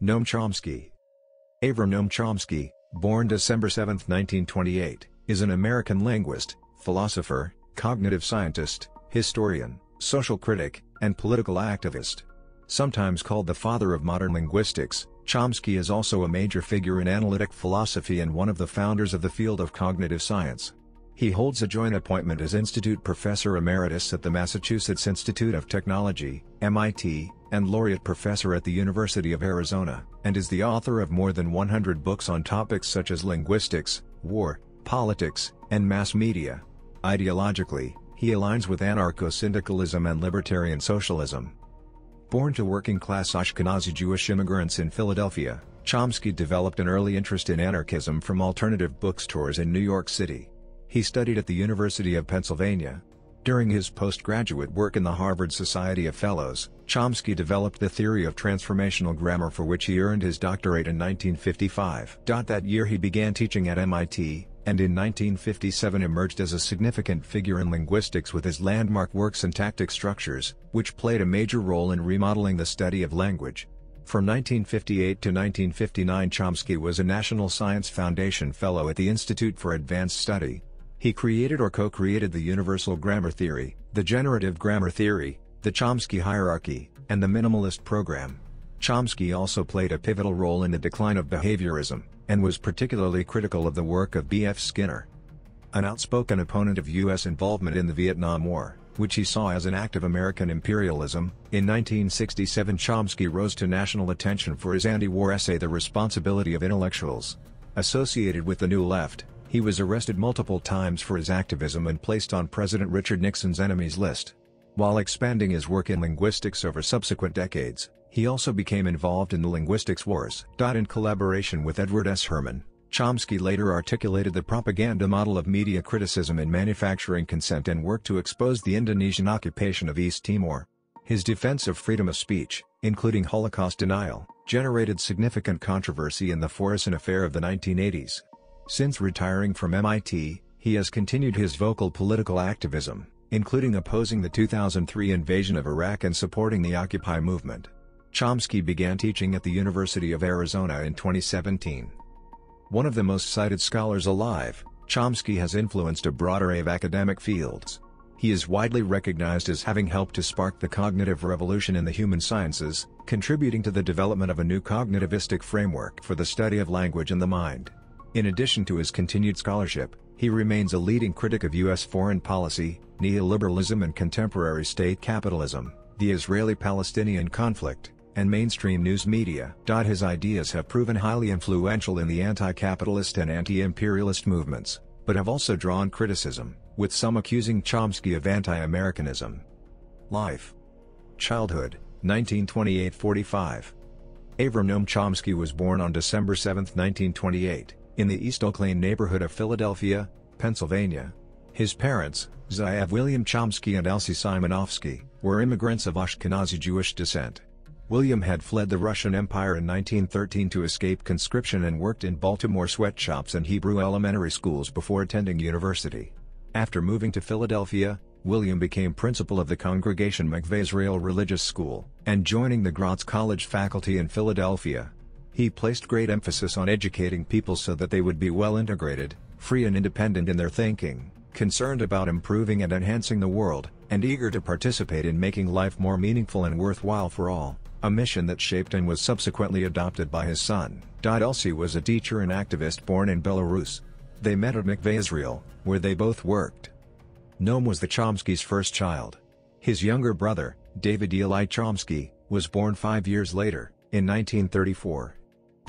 Noam Chomsky. Avram Noam Chomsky, born December 7, 1928, is an American linguist, philosopher, cognitive scientist, historian, social critic, and political activist. Sometimes called the father of modern linguistics, Chomsky is also a major figure in analytic philosophy and one of the founders of the field of cognitive science. He holds a joint appointment as Institute Professor Emeritus at the Massachusetts Institute of Technology, MIT, and Laureate Professor at the University of Arizona, and is the author of more than 100 books on topics such as linguistics, war, politics, and mass media. Ideologically, he aligns with anarcho-syndicalism and libertarian socialism. Born to working-class Ashkenazi Jewish immigrants in Philadelphia, Chomsky developed an early interest in anarchism from alternative bookstores in New York City. He studied at the University of Pennsylvania. During his postgraduate work in the Harvard Society of Fellows, Chomsky developed the theory of transformational grammar, for which he earned his doctorate in 1955. That year he began teaching at MIT, and in 1957 emerged as a significant figure in linguistics with his landmark work Syntactic Structures, which played a major role in remodeling the study of language. From 1958 to 1959 Chomsky was a National Science Foundation Fellow at the Institute for Advanced Study. He created or co-created the universal grammar theory, the generative grammar theory, the Chomsky hierarchy, and the minimalist program. Chomsky also played a pivotal role in the decline of behaviorism, and was particularly critical of the work of B.F. Skinner. An outspoken opponent of U.S. involvement in the Vietnam War, which he saw as an act of American imperialism, in 1967 Chomsky rose to national attention for his anti-war essay The Responsibility of Intellectuals. Associated with the New Left, he was arrested multiple times for his activism and placed on President Richard Nixon's enemies list. While expanding his work in linguistics over subsequent decades, he also became involved in the linguistics wars. In collaboration with Edward S. Herman, Chomsky later articulated the propaganda model of media criticism in Manufacturing Consent and worked to expose the Indonesian occupation of East Timor. His defense of freedom of speech, including Holocaust denial, generated significant controversy in the Forosin affair of the 1980s. Since retiring from MIT, he has continued his vocal political activism, including opposing the 2003 invasion of Iraq and supporting the Occupy movement. Chomsky began teaching at the University of Arizona in 2017. One of the most cited scholars alive, Chomsky has influenced a broad array of academic fields. He is widely recognized as having helped to spark the cognitive revolution in the human sciences, contributing to the development of a new cognitivistic framework for the study of language and the mind. In addition to his continued scholarship, he remains a leading critic of U.S. foreign policy, neoliberalism and contemporary state capitalism, the Israeli-Palestinian conflict, and mainstream news media. His ideas have proven highly influential in the anti-capitalist and anti-imperialist movements, but have also drawn criticism, with some accusing Chomsky of anti-Americanism. Life. Childhood, 1928–45. Avram Noam Chomsky was born on December 7, 1928. in the East Oak Lane neighborhood of Philadelphia, Pennsylvania. His parents, Ziev William Chomsky and Elsie Simonovsky, were immigrants of Ashkenazi Jewish descent. William had fled the Russian Empire in 1913 to escape conscription and worked in Baltimore sweatshops and Hebrew elementary schools before attending university. After moving to Philadelphia, William became principal of the Congregation Mikveh Israel Religious School, and joining the Gratz College faculty in Philadelphia. He placed great emphasis on educating people so that they would be well integrated, free and independent in their thinking, concerned about improving and enhancing the world, and eager to participate in making life more meaningful and worthwhile for all, a mission that shaped and was subsequently adopted by his son. Elsie was a teacher and activist born in Belarus. They met at Mikveh Israel, where they both worked. Noam was the Chomsky's first child. His younger brother, David Eli Chomsky, was born 5 years later, in 1934.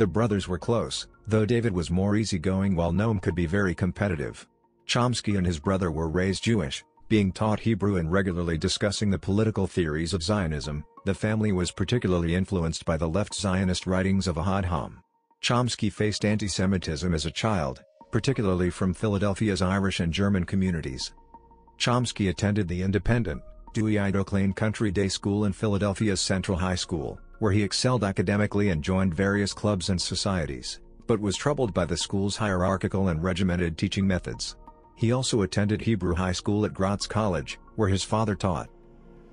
The brothers were close, though David was more easygoing while Noam could be very competitive. Chomsky and his brother were raised Jewish, being taught Hebrew and regularly discussing the political theories of Zionism. The family was particularly influenced by the left Zionist writings of Ahad Ham. Chomsky faced anti-Semitism as a child, particularly from Philadelphia's Irish and German communities. Chomsky attended the independent, Dewey Oak Lane Country Day School in Philadelphia's Central High School, where he excelled academically and joined various clubs and societies, but was troubled by the school's hierarchical and regimented teaching methods. He also attended Hebrew High School at Gratz College, where his father taught.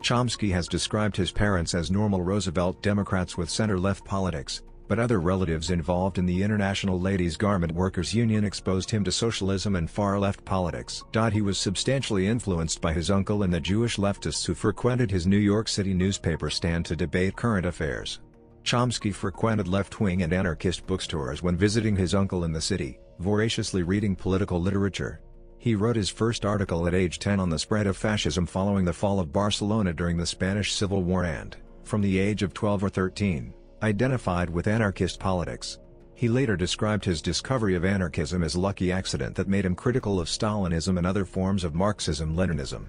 Chomsky has described his parents as normal Roosevelt Democrats with center-left politics, but other relatives involved in the International Ladies' Garment Workers' Union exposed him to socialism and far-left politics. He was substantially influenced by his uncle and the Jewish leftists who frequented his New York City newspaper stand to debate current affairs. Chomsky frequented left-wing and anarchist bookstores when visiting his uncle in the city, voraciously reading political literature. He wrote his first article at age 10 on the spread of fascism following the fall of Barcelona during the Spanish Civil War and, from the age of 12 or 13, identified with anarchist politics. He later described his discovery of anarchism as a lucky accident that made him critical of Stalinism and other forms of Marxism-Leninism.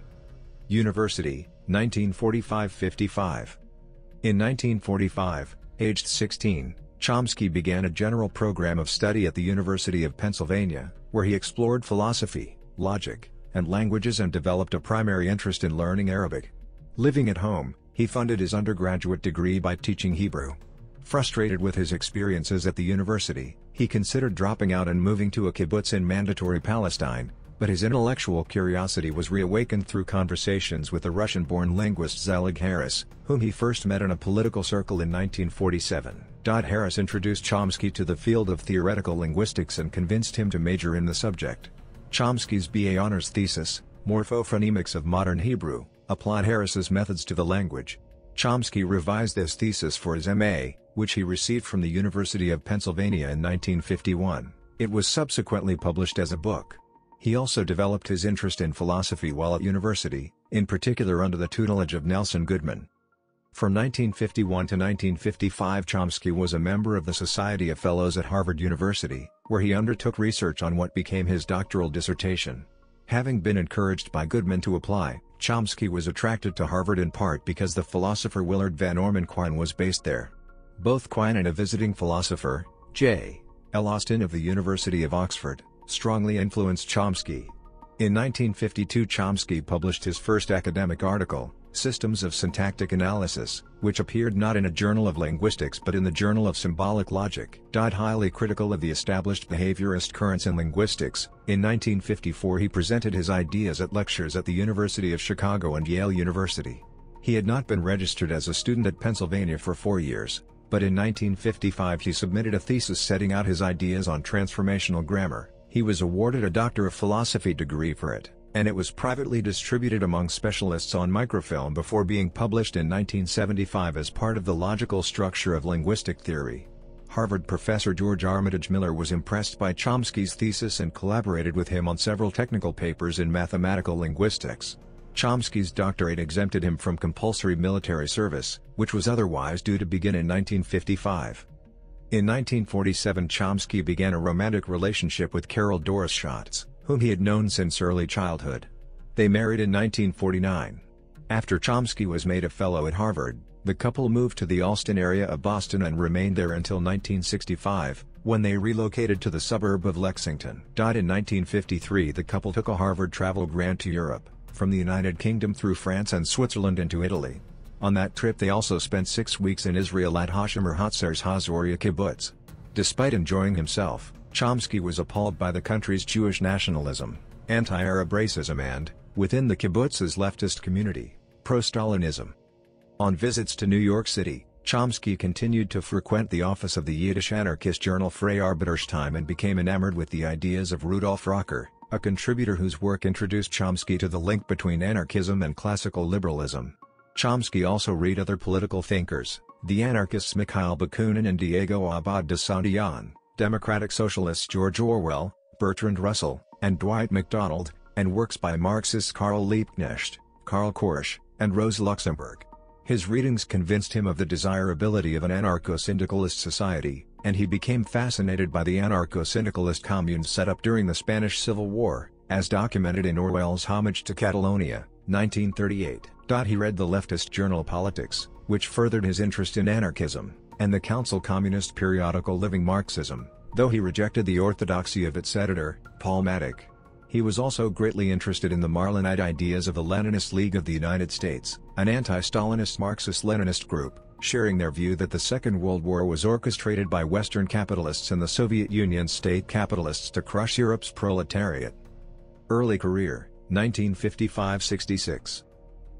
University, 1945–55. In 1945, aged 16, Chomsky began a general program of study at the University of Pennsylvania, where he explored philosophy, logic, and languages and developed a primary interest in learning Arabic. Living at home, he funded his undergraduate degree by teaching Hebrew. Frustrated with his experiences at the university, he considered dropping out and moving to a kibbutz in Mandatory Palestine, but his intellectual curiosity was reawakened through conversations with the Russian-born linguist Zellig Harris, whom he first met in a political circle in 1947. Harris introduced Chomsky to the field of theoretical linguistics and convinced him to major in the subject. Chomsky's B.A. honors thesis, Morphophonemics of Modern Hebrew, applied Harris's methods to the language. Chomsky revised this thesis for his M.A., which he received from the University of Pennsylvania in 1951. It was subsequently published as a book. He also developed his interest in philosophy while at university, in particular under the tutelage of Nelson Goodman. From 1951 to 1955, Chomsky was a member of the Society of Fellows at Harvard University, where he undertook research on what became his doctoral dissertation. Having been encouraged by Goodman to apply, Chomsky was attracted to Harvard in part because the philosopher Willard Van Orman Quine was based there. Both Quine and a visiting philosopher, J. L. Austin of the University of Oxford, strongly influenced Chomsky. In 1952, Chomsky published his first academic article, Systems of Syntactic Analysis, which appeared not in a journal of linguistics but in the Journal of Symbolic Logic. Highly critical of the established behaviorist currents in linguistics, in 1954 he presented his ideas at lectures at the University of Chicago and Yale University. He had not been registered as a student at Pennsylvania for 4 years, but in 1955 he submitted a thesis setting out his ideas on transformational grammar. He was awarded a Doctor of Philosophy degree for it, and it was privately distributed among specialists on microfilm before being published in 1975 as part of the logical structure of linguistic theory. Harvard professor George Armitage Miller was impressed by Chomsky's thesis and collaborated with him on several technical papers in mathematical linguistics. Chomsky's doctorate exempted him from compulsory military service, which was otherwise due to begin in 1955. In 1947, Chomsky began a romantic relationship with Carol Doris Schatz, whom he had known since early childhood. They married in 1949. After Chomsky was made a fellow at Harvard, the couple moved to the Allston area of Boston and remained there until 1965, when they relocated to the suburb of Lexington. In 1953, the couple took a Harvard travel grant to Europe, from the United Kingdom through France and Switzerland into Italy. On that trip they also spent 6 weeks in Israel at Hashomer Hatzer's Hazoria kibbutz. Despite enjoying himself, Chomsky was appalled by the country's Jewish nationalism, anti-Arab racism and, within the kibbutz's leftist community, pro-Stalinism. On visits to New York City, Chomsky continued to frequent the office of the Yiddish anarchist journal Freie Arbeitersheim and became enamored with the ideas of Rudolf Rocker, a contributor whose work introduced Chomsky to the link between anarchism and classical liberalism. Chomsky also read other political thinkers, the anarchists Mikhail Bakunin and Diego Abad de Santillán, democratic socialists George Orwell, Bertrand Russell, and Dwight MacDonald, and works by Marxists Karl Liebknecht, Karl Korsch, and Rosa Luxemburg. His readings convinced him of the desirability of an anarcho-syndicalist society, and he became fascinated by the anarcho-syndicalist communes set up during the Spanish Civil War, as documented in Orwell's Homage to Catalonia, 1938. He read the leftist journal Politics, which furthered his interest in anarchism, and the Council Communist periodical Living Marxism, though he rejected the orthodoxy of its editor, Paul Mattick. He was also greatly interested in the Marlinite ideas of the Leninist League of the United States, an anti-Stalinist Marxist-Leninist group, sharing their view that the Second World War was orchestrated by Western capitalists and the Soviet Union's state capitalists to crush Europe's proletariat. Early career, 1955–66.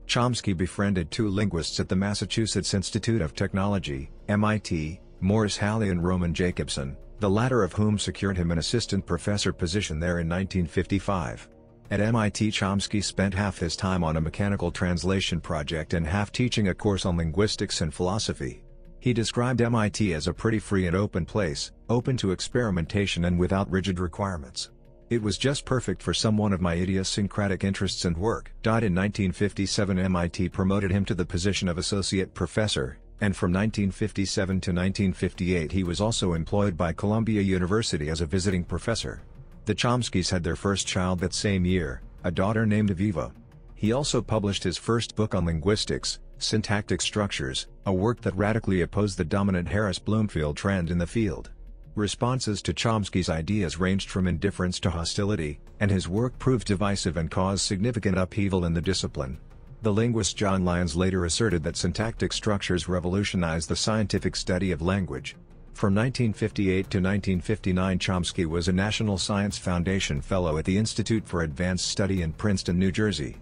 Chomsky befriended two linguists at the Massachusetts Institute of Technology, MIT, Morris Halle and Roman Jakobson, the latter of whom secured him an assistant professor position there in 1955. At MIT, Chomsky spent half his time on a mechanical translation project and half teaching a course on linguistics and philosophy. He described MIT as a pretty free and open place, open to experimentation and without rigid requirements. It was just perfect for someone of my idiosyncratic interests and work. In 1957, MIT promoted him to the position of associate professor, and from 1957 to 1958 he was also employed by Columbia University as a visiting professor. The Chomskys had their first child that same year, a daughter named Aviva. He also published his first book on linguistics, Syntactic Structures, a work that radically opposed the dominant Harris-Bloomfield trend in the field. Responses to Chomsky's ideas ranged from indifference to hostility, and his work proved divisive and caused significant upheaval in the discipline. The linguist John Lyons later asserted that syntactic structures revolutionized the scientific study of language. From 1958 to 1959, Chomsky was a National Science Foundation Fellow at the Institute for Advanced Study in Princeton, New Jersey.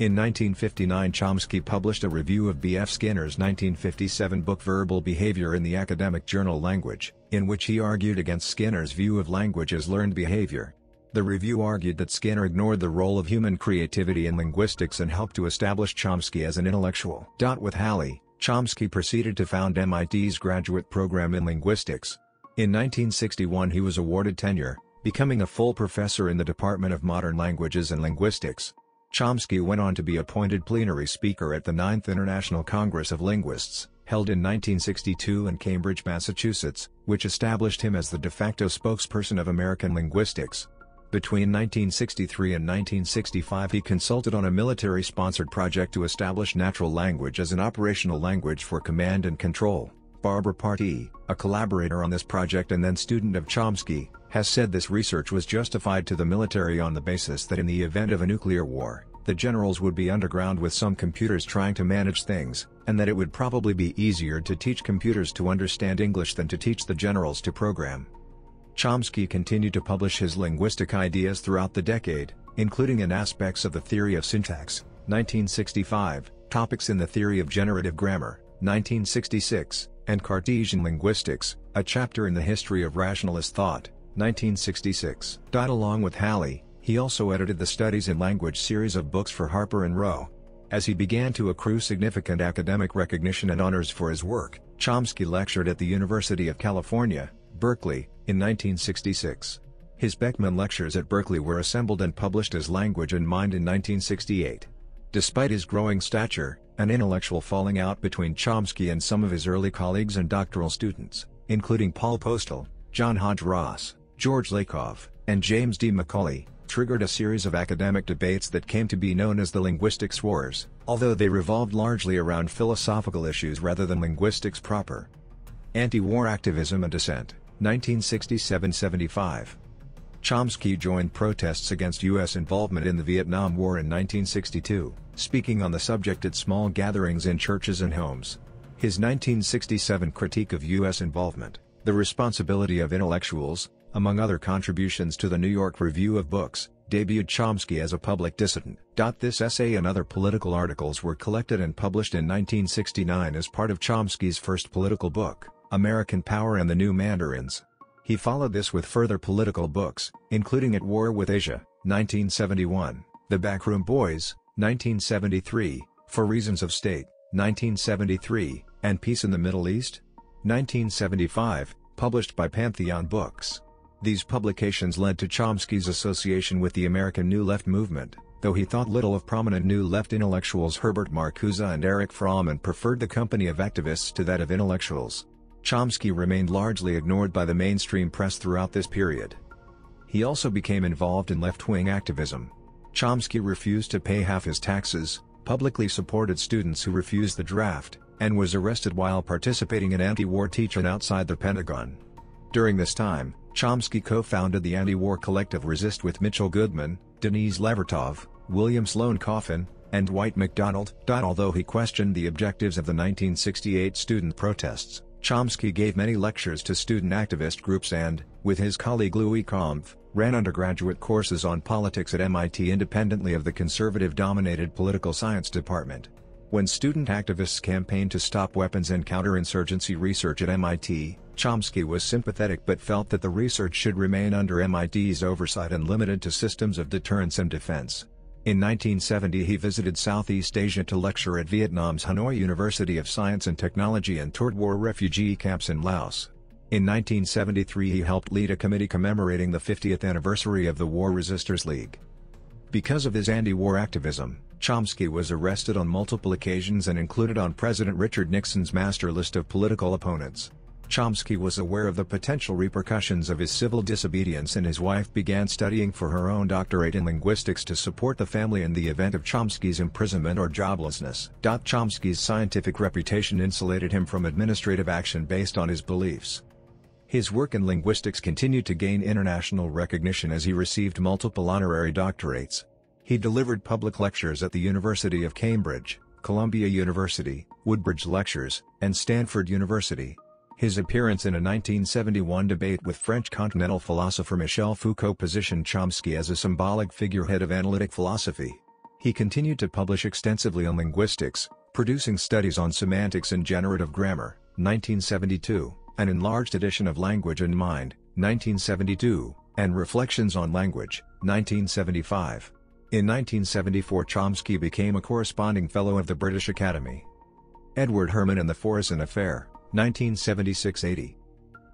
In 1959, Chomsky published a review of B.F. Skinner's 1957 book Verbal Behavior in the academic journal Language, in which he argued against Skinner's view of language as learned behavior. The review argued that Skinner ignored the role of human creativity in linguistics and helped to establish Chomsky as an intellectual. With Halle, Chomsky proceeded to found MIT's graduate program in linguistics. In 1961 he was awarded tenure, becoming a full professor in the Department of Modern Languages and Linguistics. Chomsky went on to be appointed plenary speaker at the 9th International Congress of Linguists, held in 1962 in Cambridge, Massachusetts, which established him as the de facto spokesperson of American linguistics. Between 1963 and 1965 he consulted on a military-sponsored project to establish natural language as an operational language for command and control. Barbara Partee, a collaborator on this project and then student of Chomsky, has said this research was justified to the military on the basis that in the event of a nuclear war, the generals would be underground with some computers trying to manage things, and that it would probably be easier to teach computers to understand English than to teach the generals to program. Chomsky continued to publish his linguistic ideas throughout the decade, including in Aspects of the Theory of Syntax, 1965, Topics in the Theory of Generative Grammar, 1966, and Cartesian Linguistics, a chapter in the history of rationalist thought, 1966. Along with Halle, he also edited the Studies in Language series of books for Harper and Row. As he began to accrue significant academic recognition and honors for his work, Chomsky lectured at the University of California, Berkeley, in 1966. His Beckman Lectures at Berkeley were assembled and published as Language and Mind in 1968. Despite his growing stature, an intellectual falling out between Chomsky and some of his early colleagues and doctoral students, including Paul Postal, John Hodge Ross, George Lakoff, and James D. McCauley, triggered a series of academic debates that came to be known as the Linguistics Wars, although they revolved largely around philosophical issues rather than linguistics proper. Anti-war activism and dissent, 1967-75. Chomsky joined protests against U.S. involvement in the Vietnam War in 1962, speaking on the subject at small gatherings in churches and homes. His 1967 critique of U.S. involvement, The Responsibility of Intellectuals, among other contributions to the New York Review of Books, debuted Chomsky as a public dissident. This essay and other political articles were collected and published in 1969 as part of Chomsky's first political book, American Power and the New Mandarins. He followed this with further political books, including At War with Asia, 1971, The Backroom Boys, 1973, For Reasons of State, 1973, and Peace in the Middle East, 1975, published by Pantheon Books. These publications led to Chomsky's association with the American New Left movement, though he thought little of prominent New Left intellectuals Herbert Marcuse and Eric Fromm and preferred the company of activists to that of intellectuals. Chomsky remained largely ignored by the mainstream press throughout this period. He also became involved in left-wing activism. Chomsky refused to pay half his taxes, publicly supported students who refused the draft, and was arrested while participating in anti-war teach-in outside the Pentagon. During this time, Chomsky co-founded the anti-war collective Resist with Michel Goodman, Denise Levertov, William Sloane Coffin, and Dwight MacDonald. Although he questioned the objectives of the 1968 student protests, Chomsky gave many lectures to student activist groups and, with his colleague Louis Kampf, ran undergraduate courses on politics at MIT independently of the conservative-dominated political science department. When student activists campaigned to stop weapons and counterinsurgency research at MIT, Chomsky was sympathetic but felt that the research should remain under MIT's oversight and limited to systems of deterrence and defense. In 1970 he visited Southeast Asia to lecture at Vietnam's Hanoi University of Science and Technology and toured war refugee camps in Laos. In 1973 he helped lead a committee commemorating the 50th anniversary of the War Resisters League. Because of his anti-war activism, Chomsky was arrested on multiple occasions and included on President Richard Nixon's master list of political opponents. Chomsky was aware of the potential repercussions of his civil disobedience, and his wife began studying for her own doctorate in linguistics to support the family in the event of Chomsky's imprisonment or joblessness. Chomsky's scientific reputation insulated him from administrative action based on his beliefs. His work in linguistics continued to gain international recognition as he received multiple honorary doctorates. He delivered public lectures at the University of Cambridge, Columbia University, Woodbridge Lectures, and Stanford University. His appearance in a 1971 debate with French continental philosopher Michel Foucault positioned Chomsky as a symbolic figurehead of analytic philosophy. He continued to publish extensively on linguistics, producing studies on semantics and generative grammar, 1972, an enlarged edition of Language and Mind, 1972, and Reflections on Language, 1975. In 1974 Chomsky became a corresponding fellow of the British Academy. Edward Herman and the Foresen Affair, 1976–80.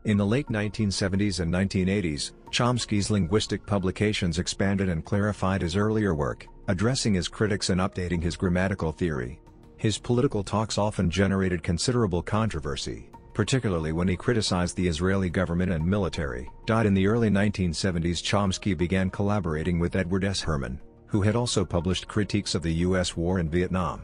In the late 1970s and 1980s, Chomsky's linguistic publications expanded and clarified his earlier work, addressing his critics and updating his grammatical theory. His political talks often generated considerable controversy, particularly when he criticized the Israeli government and military. In the early 1970s Chomsky began collaborating with Edward S. Herman, who had also published critiques of the U.S. war in Vietnam.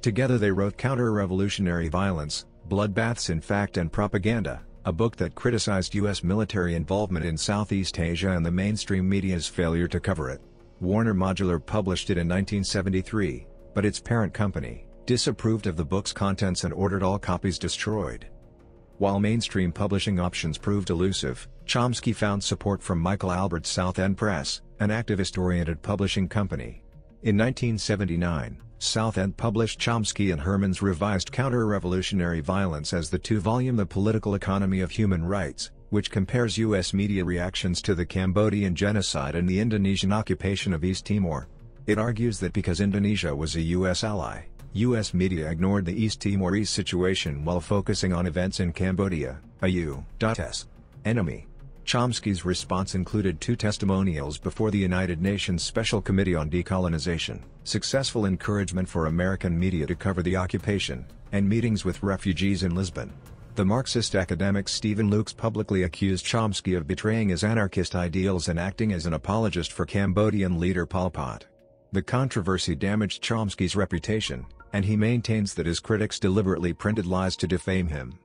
Together they wrote Counter-Revolutionary Violence, Bloodbaths in Fact and Propaganda, a book that criticized U.S. military involvement in Southeast Asia and the mainstream media's failure to cover it. Warner Modular published it in 1973, but its parent company disapproved of the book's contents and ordered all copies destroyed. While mainstream publishing options proved elusive, Chomsky found support from Michael Albert's South End Press, an activist-oriented publishing company. In 1979, South End published Chomsky and Herman's revised Counter-Revolutionary Violence as the two-volume The Political Economy of Human Rights, which compares U.S. media reactions to the Cambodian genocide and the Indonesian occupation of East Timor. It argues that because Indonesia was a U.S. ally, U.S. media ignored the East Timorese situation while focusing on events in Cambodia, a U.S. enemy. Chomsky's response included two testimonials before the United Nations Special Committee on Decolonization, successful encouragement for American media to cover the occupation, and meetings with refugees in Lisbon. The Marxist academic Stephen Lukes publicly accused Chomsky of betraying his anarchist ideals and acting as an apologist for Cambodian leader Pol Pot. The controversy damaged Chomsky's reputation, and he maintains that his critics deliberately printed lies to defame him.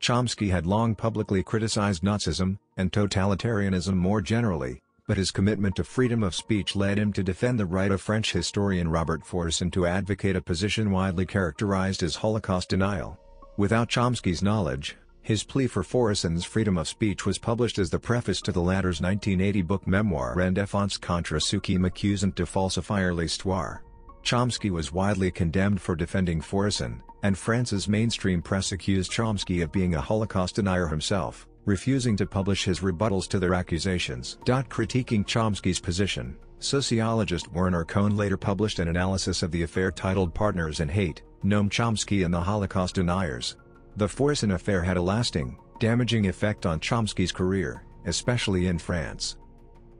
Chomsky had long publicly criticized Nazism and totalitarianism more generally, but his commitment to freedom of speech led him to defend the right of French historian Robert Forson to advocate a position widely characterized as Holocaust denial. Without Chomsky's knowledge, his plea for Forson's freedom of speech was published as the preface to the latter's 1980 book memoir En défense contre ce qui m'accusent de falsifier l'histoire. Chomsky was widely condemned for defending Forson, and France's mainstream press accused Chomsky of being a Holocaust denier himself, refusing to publish his rebuttals to their accusations. Critiquing Chomsky's position, sociologist Werner Cohn later published an analysis of the affair titled Partners in Hate, Noam Chomsky and the Holocaust Deniers. The Forson affair had a lasting, damaging effect on Chomsky's career, especially in France.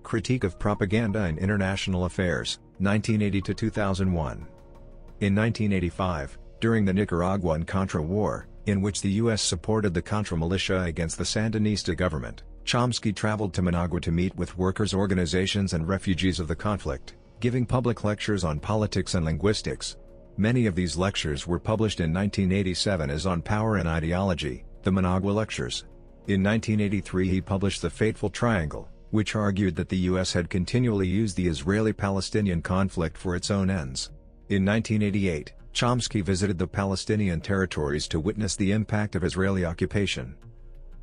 Critique of Propaganda in International Affairs, 1980–2001. In 1985, during the Nicaraguan Contra War, in which the U.S. supported the Contra militia against the Sandinista government, Chomsky traveled to Managua to meet with workers' organizations and refugees of the conflict, giving public lectures on politics and linguistics. Many of these lectures were published in 1987 as On Power and Ideology, the Managua Lectures. In 1983 he published The Fateful Triangle, which argued that the U.S. had continually used the Israeli-Palestinian conflict for its own ends. In 1988, Chomsky visited the Palestinian territories to witness the impact of Israeli occupation.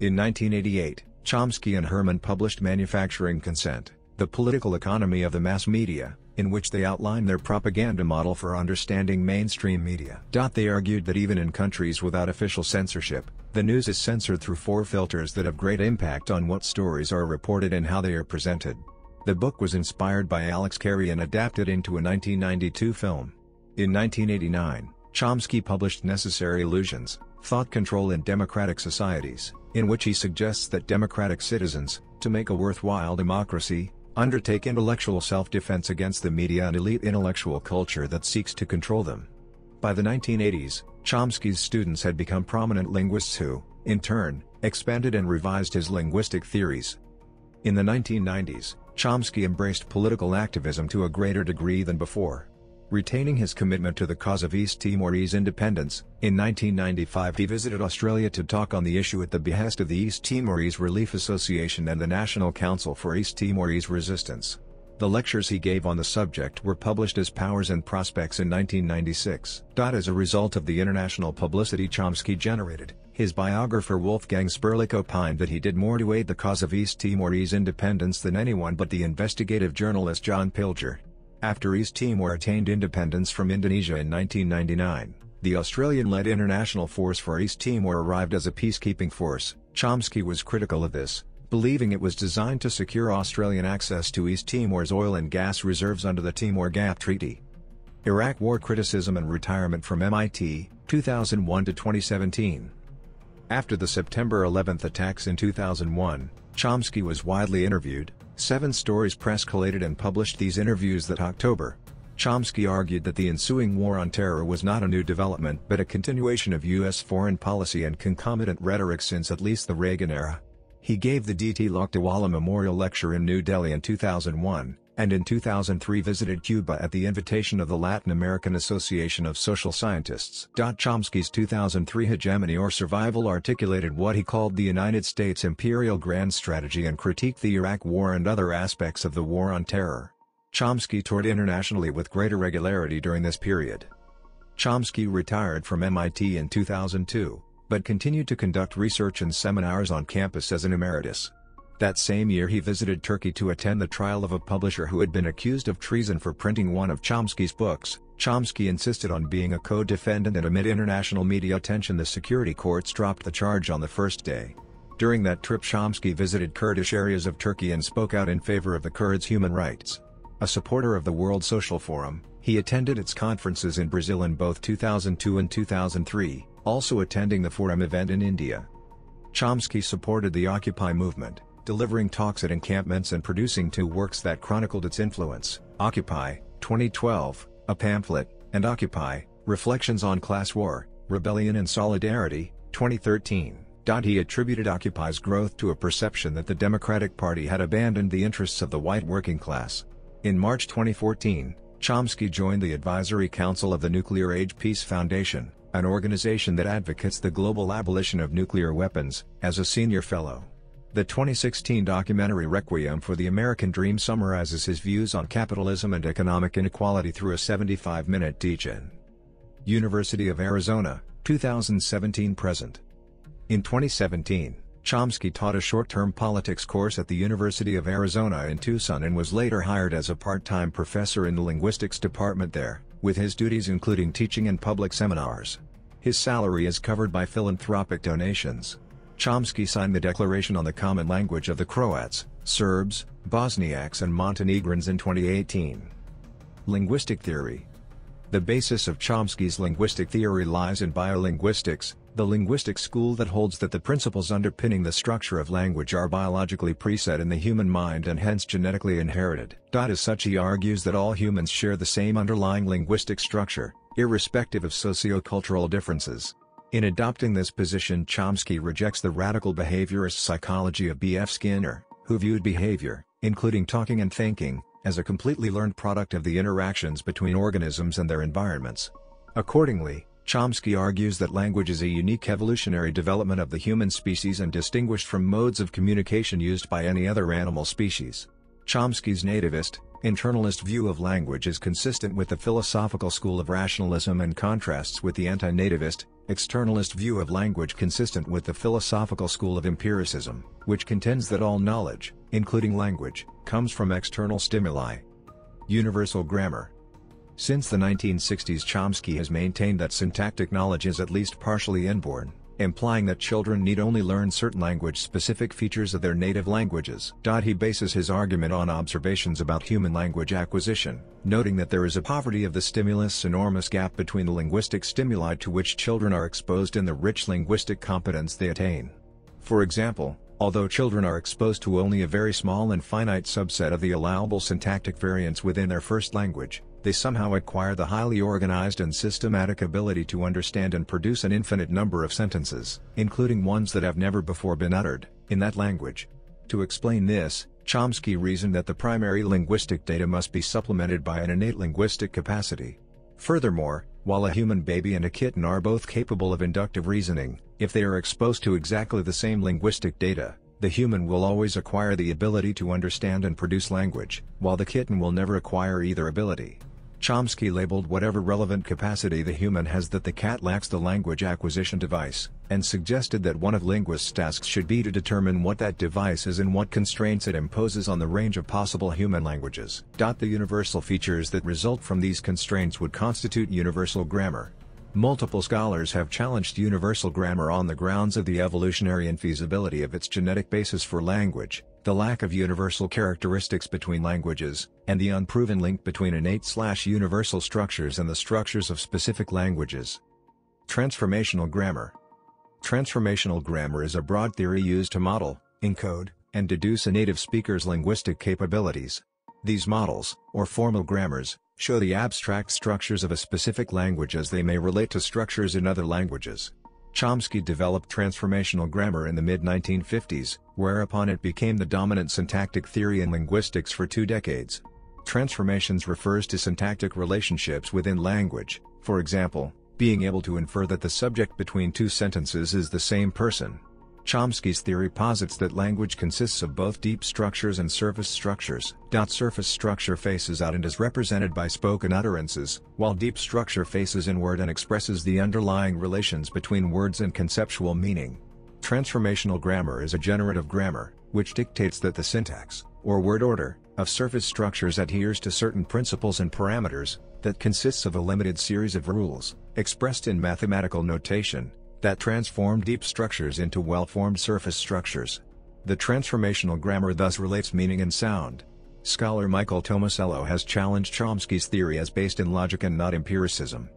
In 1988, Chomsky and Herman published Manufacturing Consent, The Political Economy of the Mass Media, in which they outline their propaganda model for understanding mainstream media. They argued that even in countries without official censorship, the news is censored through four filters that have great impact on what stories are reported and how they are presented. The book was inspired by Alex Carey and adapted into a 1992 film. In 1989, Chomsky published Necessary Illusions, Thought Control in Democratic Societies, in which he suggests that democratic citizens, to make a worthwhile democracy, undertake intellectual self-defense against the media and elite intellectual culture that seeks to control them. By the 1980s, Chomsky's students had become prominent linguists who, in turn, expanded and revised his linguistic theories. In the 1990s, Chomsky embraced political activism to a greater degree than before. Retaining his commitment to the cause of East Timorese independence, in 1995 he visited Australia to talk on the issue at the behest of the East Timorese Relief Association and the National Council for East Timorese Resistance. The lectures he gave on the subject were published as Powers and Prospects in 1996. As a result of the international publicity Chomsky generated, his biographer Wolfgang Sperlich opined that he did more to aid the cause of East Timorese independence than anyone but the investigative journalist John Pilger. After East Timor attained independence from Indonesia in 1999, the Australian-led International Force for East Timor arrived as a peacekeeping force. Chomsky was critical of this, believing it was designed to secure Australian access to East Timor's oil and gas reserves under the Timor Gap Treaty. Iraq War Criticism and Retirement from MIT, 2001 to 2017. After the September 11th attacks in 2001, Chomsky was widely interviewed. 7 Stories Press collated and published these interviews that October. Chomsky argued that the ensuing war on terror was not a new development but a continuation of U.S. foreign policy and concomitant rhetoric since at least the Reagan era. He gave the D.T. Lakdawala Memorial Lecture in New Delhi in 2001, and in 2003 visited Cuba at the invitation of the Latin American Association of Social Scientists. Chomsky's 2003 Hegemony or Survival articulated what he called the United States imperial grand strategy and critiqued the Iraq War and other aspects of the War on Terror. Chomsky toured internationally with greater regularity during this period. Chomsky retired from MIT in 2002. But continued to conduct research and seminars on campus as an emeritus. That same year he visited Turkey to attend the trial of a publisher who had been accused of treason for printing one of Chomsky's books. Chomsky insisted on being a co-defendant, and amid international media attention the security courts dropped the charge on the first day. During that trip Chomsky visited Kurdish areas of Turkey and spoke out in favor of the Kurds' human rights. A supporter of the World Social Forum, he attended its conferences in Brazil in both 2002 and 2003. Also attending the forum event in India. Chomsky supported the Occupy movement, delivering talks at encampments and producing 2 works that chronicled its influence, Occupy, 2012, a pamphlet, and Occupy, Reflections on Class War, Rebellion and Solidarity, 2013. He attributed Occupy's growth to a perception that the Democratic Party had abandoned the interests of the white working class. In March 2014, Chomsky joined the Advisory Council of the Nuclear Age Peace Foundation, an organization that advocates the global abolition of nuclear weapons, as a senior fellow. The 2016 documentary Requiem for the American Dream summarizes his views on capitalism and economic inequality through a 75-minute teach-in. University of Arizona, 2017-present. In 2017, Chomsky taught a short-term politics course at the University of Arizona in Tucson and was later hired as a part-time professor in the linguistics department there, with his duties including teaching and public seminars. His salary is covered by philanthropic donations. Chomsky signed the Declaration on the Common Language of the Croats, Serbs, Bosniaks and Montenegrins in 2018. Linguistic theory. The basis of Chomsky's linguistic theory lies in biolinguistics, the linguistic school that holds that the principles underpinning the structure of language are biologically preset in the human mind and hence genetically inherited. As such he argues that all humans share the same underlying linguistic structure, irrespective of socio-cultural differences. In adopting this position Chomsky rejects the radical behaviorist psychology of B.F. Skinner, who viewed behavior, including talking and thinking, as a completely learned product of the interactions between organisms and their environments. Accordingly, Chomsky argues that language is a unique evolutionary development of the human species and distinguished from modes of communication used by any other animal species. Chomsky's nativist, internalist view of language is consistent with the philosophical school of rationalism and contrasts with the anti-nativist, externalist view of language consistent with the philosophical school of empiricism, which contends that all knowledge, including language, comes from external stimuli. Universal grammar. Since the 1960s, Chomsky has maintained that syntactic knowledge is at least partially inborn, implying that children need only learn certain language-specific features of their native languages. He bases his argument on observations about human language acquisition, noting that there is a poverty of the stimulus enormous gap between the linguistic stimuli to which children are exposed and the rich linguistic competence they attain. For example, although children are exposed to only a very small and finite subset of the allowable syntactic variants within their first language, they somehow acquire the highly organized and systematic ability to understand and produce an infinite number of sentences, including ones that have never before been uttered, in that language. To explain this, Chomsky reasoned that the primary linguistic data must be supplemented by an innate linguistic capacity. Furthermore, while a human baby and a kitten are both capable of inductive reasoning, if they are exposed to exactly the same linguistic data, the human will always acquire the ability to understand and produce language, while the kitten will never acquire either ability. Chomsky labeled whatever relevant capacity the human has that the cat lacks the language acquisition device, and suggested that one of linguists' tasks should be to determine what that device is and what constraints it imposes on the range of possible human languages. The universal features that result from these constraints would constitute universal grammar. Multiple scholars have challenged universal grammar on the grounds of the evolutionary infeasibility of its genetic basis for language, the lack of universal characteristics between languages, and the unproven link between innate/universal structures and the structures of specific languages. Transformational grammar. Transformational grammar is a broad theory used to model, encode, and deduce a native speaker's linguistic capabilities. These models, or formal grammars, show the abstract structures of a specific language as they may relate to structures in other languages. Chomsky developed transformational grammar in the mid-1950s, whereupon it became the dominant syntactic theory in linguistics for 2 decades. Transformations refers to syntactic relationships within language, for example, being able to infer that the subject between 2 sentences is the same person. Chomsky's theory posits that language consists of both deep structures and surface structures. Surface structure faces out and is represented by spoken utterances, while deep structure faces inward and expresses the underlying relations between words and conceptual meaning. Transformational grammar is a generative grammar, which dictates that the syntax, or word order, of surface structures adheres to certain principles and parameters, that consists of a limited series of rules, expressed in mathematical notation, that transform deep structures into well-formed surface structures. The transformational grammar thus relates meaning and sound. Scholar Michael Tomasello has challenged Chomsky's theory as based in logic and not empiricism.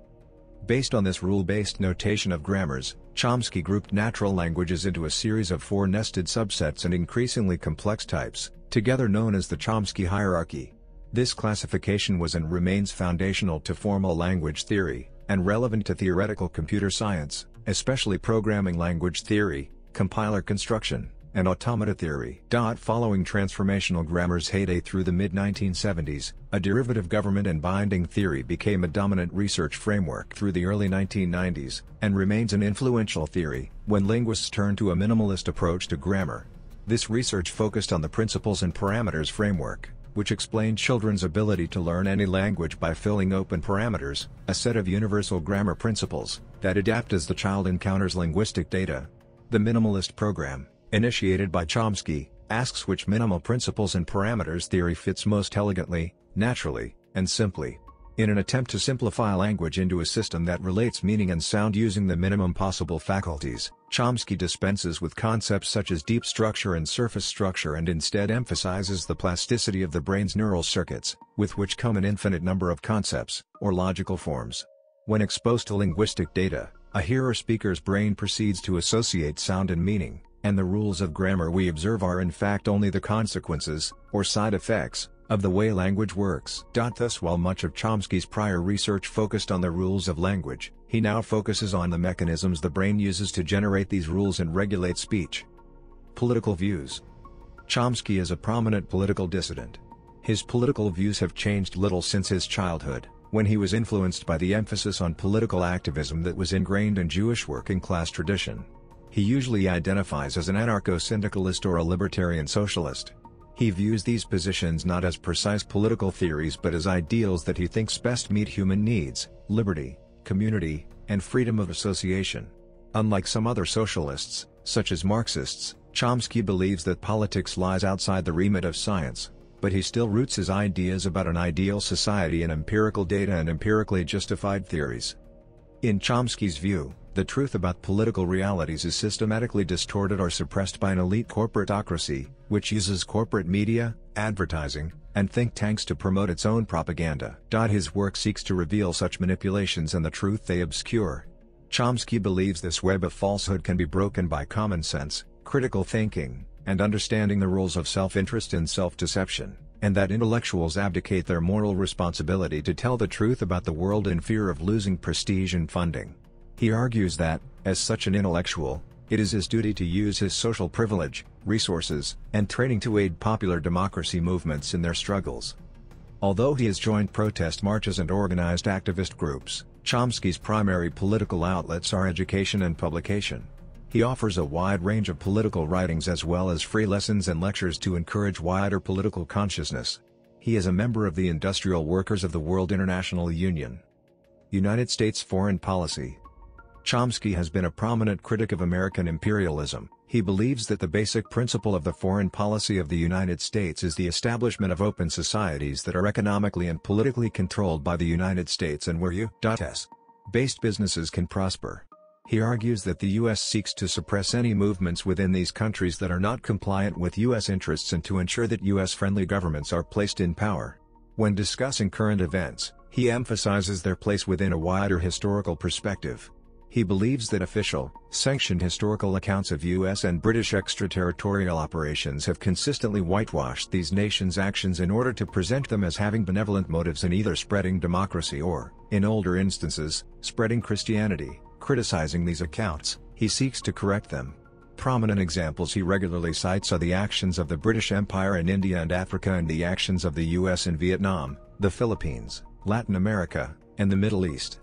Based on this rule-based notation of grammars, Chomsky grouped natural languages into a series of 4 nested subsets and increasingly complex types, together known as the Chomsky hierarchy. This classification was and remains foundational to formal language theory, and relevant to theoretical computer science, especially programming language theory, compiler construction, and automata theory. Following transformational grammar's heyday through the mid-1970s, a derivative government and binding theory became a dominant research framework through the early 1990s, and remains an influential theory, when linguists turn to a minimalist approach to grammar. This research focused on the principles and parameters framework, which explained children's ability to learn any language by filling open parameters, a set of universal grammar principles, that adapt as the child encounters linguistic data. The minimalist program, initiated by Chomsky, asks which minimal principles and parameters theory fits most elegantly, naturally, and simply. In an attempt to simplify language into a system that relates meaning and sound using the minimum possible faculties, Chomsky dispenses with concepts such as deep structure and surface structure and instead emphasizes the plasticity of the brain's neural circuits, with which come an infinite number of concepts, or logical forms. When exposed to linguistic data, a hearer-speaker's brain proceeds to associate sound and meaning, and the rules of grammar we observe are in fact only the consequences, or side effects, of the way language works. Thus, while much of Chomsky's prior research focused on the rules of language, he now focuses on the mechanisms the brain uses to generate these rules and regulate speech. Political views. Chomsky is a prominent political dissident. His political views have changed little since his childhood, when he was influenced by the emphasis on political activism that was ingrained in Jewish working-class tradition. He usually identifies as an anarcho-syndicalist or a libertarian socialist. He views these positions not as precise political theories but as ideals that he thinks best meet human needs, liberty, community, and freedom of association. Unlike some other socialists, such as Marxists, Chomsky believes that politics lies outside the remit of science, but he still roots his ideas about an ideal society in empirical data and empirically justified theories. In Chomsky's view, the truth about political realities is systematically distorted or suppressed by an elite corporatocracy, which uses corporate media, advertising, and think tanks to promote its own propaganda. His work seeks to reveal such manipulations and the truth they obscure. Chomsky believes this web of falsehood can be broken by common sense, critical thinking, and understanding the rules of self-interest and self-deception, and that intellectuals abdicate their moral responsibility to tell the truth about the world in fear of losing prestige and funding. He argues that, as such an intellectual, it is his duty to use his social privilege, resources, and training to aid popular democracy movements in their struggles. Although he has joined protest marches and organized activist groups, Chomsky's primary political outlets are education and publication. He offers a wide range of political writings as well as free lessons and lectures to encourage wider political consciousness. He is a member of the Industrial Workers of the World International Union. United States Foreign Policy. Chomsky has been a prominent critic of American imperialism. He believes that the basic principle of the foreign policy of the United States is the establishment of open societies that are economically and politically controlled by the United States and where U.S.-based businesses can prosper. He argues that the U.S. seeks to suppress any movements within these countries that are not compliant with U.S. interests and to ensure that U.S.-friendly governments are placed in power. When discussing current events, he emphasizes their place within a wider historical perspective. He believes that official, sanctioned historical accounts of U.S. and British extraterritorial operations have consistently whitewashed these nations' actions in order to present them as having benevolent motives in either spreading democracy or, in older instances, spreading Christianity. Criticizing these accounts, he seeks to correct them. Prominent examples he regularly cites are the actions of the British Empire in India and Africa and the actions of the U.S. in Vietnam, the Philippines, Latin America, and the Middle East.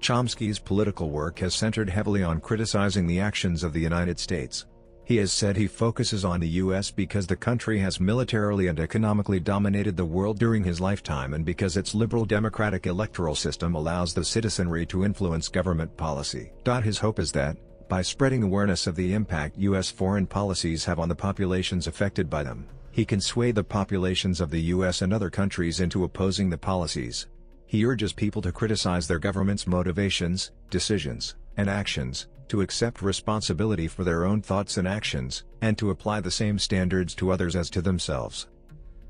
Chomsky's political work has centered heavily on criticizing the actions of the United States. He has said he focuses on the U.S. because the country has militarily and economically dominated the world during his lifetime and because its liberal democratic electoral system allows the citizenry to influence government policy. His hope is that, by spreading awareness of the impact U.S. foreign policies have on the populations affected by them, he can sway the populations of the U.S. and other countries into opposing the policies. He urges people to criticize their government's motivations, decisions, and actions, to accept responsibility for their own thoughts and actions, and to apply the same standards to others as to themselves.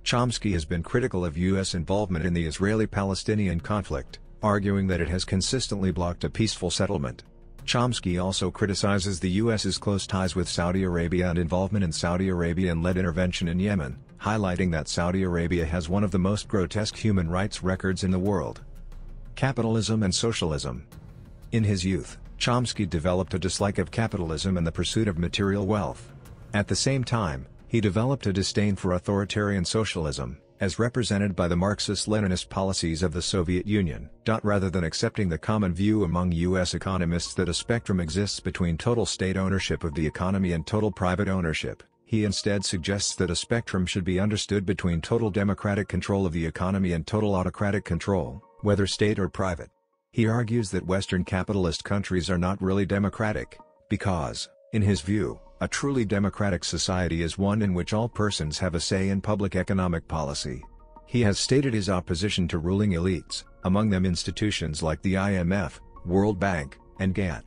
Chomsky has been critical of U.S. involvement in the Israeli-Palestinian conflict, arguing that it has consistently blocked a peaceful settlement. Chomsky also criticizes the U.S.'s close ties with Saudi Arabia and involvement in Saudi Arabian-led intervention in Yemen, highlighting that Saudi Arabia has one of the most grotesque human rights records in the world. Capitalism and Socialism. In his youth, Chomsky developed a dislike of capitalism and the pursuit of material wealth. At the same time, he developed a disdain for authoritarian socialism, as represented by the Marxist-Leninist policies of the Soviet Union. Rather than accepting the common view among U.S. economists that a spectrum exists between total state ownership of the economy and total private ownership, he instead suggests that a spectrum should be understood between total democratic control of the economy and total autocratic control, whether state or private. He argues that Western capitalist countries are not really democratic, because, in his view, a truly democratic society is one in which all persons have a say in public economic policy. He has stated his opposition to ruling elites, among them institutions like the IMF, World Bank, and GATT.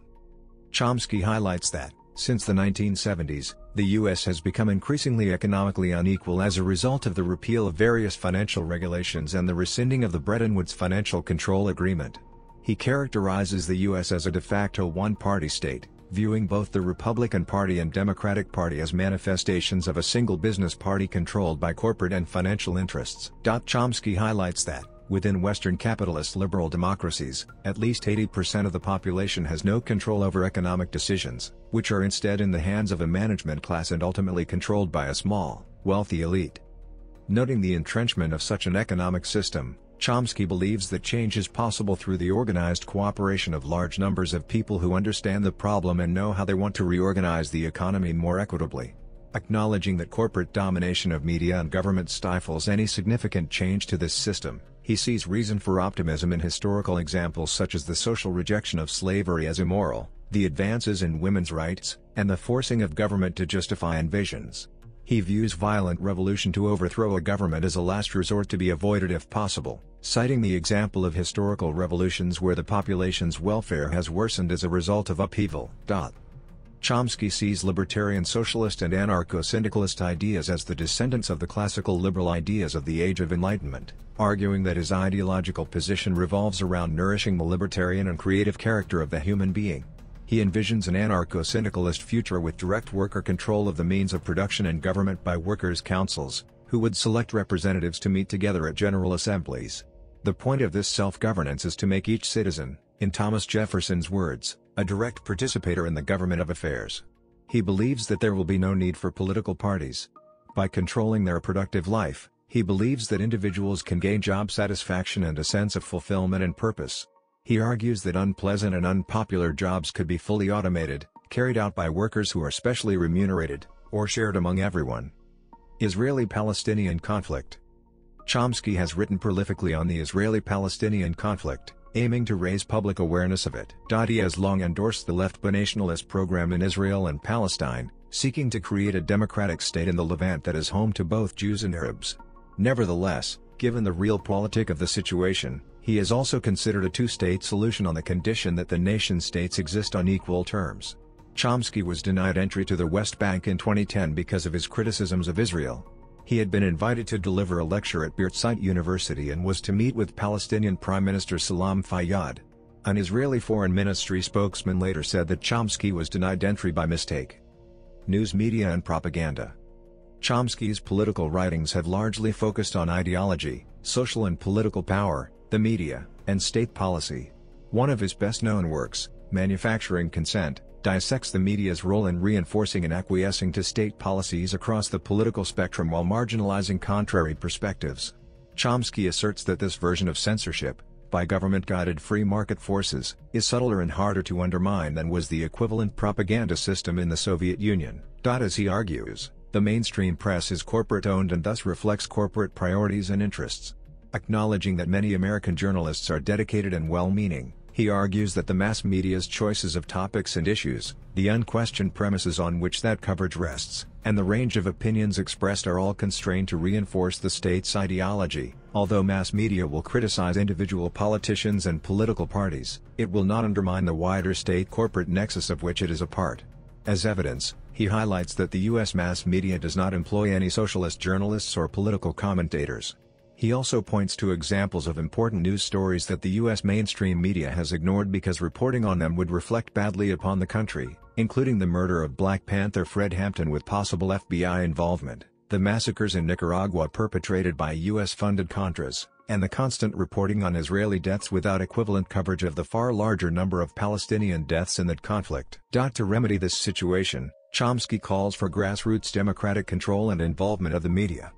Chomsky highlights that, since the 1970s, the U.S. has become increasingly economically unequal as a result of the repeal of various financial regulations and the rescinding of the Bretton Woods Financial Control Agreement. He characterizes the U.S. as a de facto one-party state, viewing both the Republican Party and Democratic Party as manifestations of a single business party controlled by corporate and financial interests. Chomsky highlights that, within Western capitalist liberal democracies, at least 80% of the population has no control over economic decisions, which are instead in the hands of a management class and ultimately controlled by a small, wealthy elite. Noting the entrenchment of such an economic system, Chomsky believes that change is possible through the organized cooperation of large numbers of people who understand the problem and know how they want to reorganize the economy more equitably. Acknowledging that corporate domination of media and government stifles any significant change to this system, he sees reason for optimism in historical examples such as the social rejection of slavery as immoral, the advances in women's rights, and the forcing of government to justify invasions. He views violent revolution to overthrow a government as a last resort to be avoided if possible, citing the example of historical revolutions where the population's welfare has worsened as a result of upheaval. Chomsky sees libertarian socialist and anarcho-syndicalist ideas as the descendants of the classical liberal ideas of the Age of Enlightenment, arguing that his ideological position revolves around nourishing the libertarian and creative character of the human being. He envisions an anarcho-syndicalist future with direct worker control of the means of production and government by workers' councils, who would select representatives to meet together at general assemblies. The point of this self-governance is to make each citizen, in Thomas Jefferson's words, a direct participator in the government of affairs. He believes that there will be no need for political parties. By controlling their productive life, he believes that individuals can gain job satisfaction and a sense of fulfillment and purpose. He argues that unpleasant and unpopular jobs could be fully automated, carried out by workers who are specially remunerated, or shared among everyone. Israeli-Palestinian conflict. Chomsky has written prolifically on the Israeli-Palestinian conflict, aiming to raise public awareness of it. He has long endorsed the left binationalist program in Israel and Palestine, seeking to create a democratic state in the Levant that is home to both Jews and Arabs. Nevertheless, given the realpolitik of the situation, he has also considered a two-state solution on the condition that the nation-states exist on equal terms. Chomsky was denied entry to the West Bank in 2010 because of his criticisms of Israel. He had been invited to deliver a lecture at Birzeit University and was to meet with Palestinian Prime Minister Salam Fayyad. An Israeli Foreign Ministry spokesman later said that Chomsky was denied entry by mistake. News media and propaganda. Chomsky's political writings have largely focused on ideology, social and political power, the media, and state policy. One of his best-known works, Manufacturing Consent, dissects the media's role in reinforcing and acquiescing to state policies across the political spectrum while marginalizing contrary perspectives. Chomsky asserts that this version of censorship, by government-guided free market forces, is subtler and harder to undermine than was the equivalent propaganda system in the Soviet Union. As he argues, the mainstream press is corporate-owned and thus reflects corporate priorities and interests. Acknowledging that many American journalists are dedicated and well-meaning, he argues that the mass media's choices of topics and issues, the unquestioned premises on which that coverage rests, and the range of opinions expressed are all constrained to reinforce the state's ideology. Although mass media will criticize individual politicians and political parties, it will not undermine the wider state corporate nexus of which it is a part. As evidence, he highlights that the U.S. mass media does not employ any socialist journalists or political commentators. He also points to examples of important news stories that the U.S. mainstream media has ignored because reporting on them would reflect badly upon the country, including the murder of Black Panther Fred Hampton with possible FBI involvement, the massacres in Nicaragua perpetrated by U.S.-funded Contras, and the constant reporting on Israeli deaths without equivalent coverage of the far larger number of Palestinian deaths in that conflict. To remedy this situation, Chomsky calls for grassroots democratic control and involvement of the media.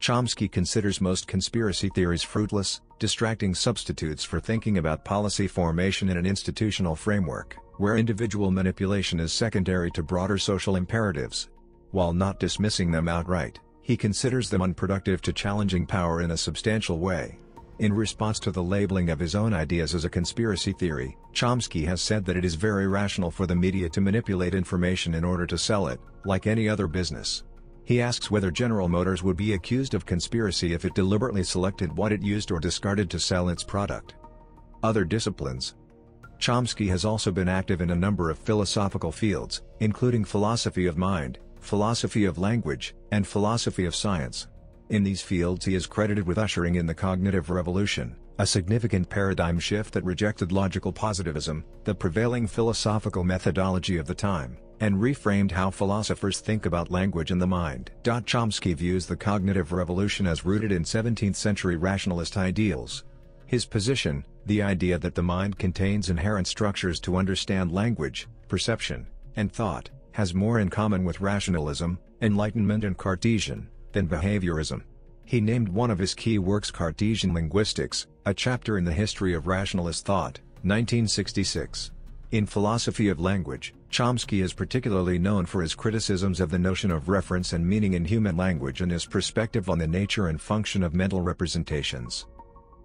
Chomsky considers most conspiracy theories fruitless, distracting substitutes for thinking about policy formation in an institutional framework, where individual manipulation is secondary to broader social imperatives. While not dismissing them outright, he considers them unproductive to challenging power in a substantial way. In response to the labeling of his own ideas as a conspiracy theory, Chomsky has said that it is very rational for the media to manipulate information in order to sell it, like any other business. He asks whether General Motors would be accused of conspiracy if it deliberately selected what it used or discarded to sell its product. Other disciplines. Chomsky has also been active in a number of philosophical fields, including philosophy of mind, philosophy of language, and philosophy of science. In these fields he is credited with ushering in the cognitive revolution, a significant paradigm shift that rejected logical positivism, the prevailing philosophical methodology of the time, and reframed how philosophers think about language and the mind. Chomsky views the cognitive revolution as rooted in 17th-century rationalist ideals. His position, the idea that the mind contains inherent structures to understand language, perception, and thought, has more in common with rationalism, Enlightenment and Cartesian, than behaviorism. He named one of his key works Cartesian Linguistics, a chapter in the history of rationalist thought, 1966. In philosophy of language, Chomsky is particularly known for his criticisms of the notion of reference and meaning in human language and his perspective on the nature and function of mental representations.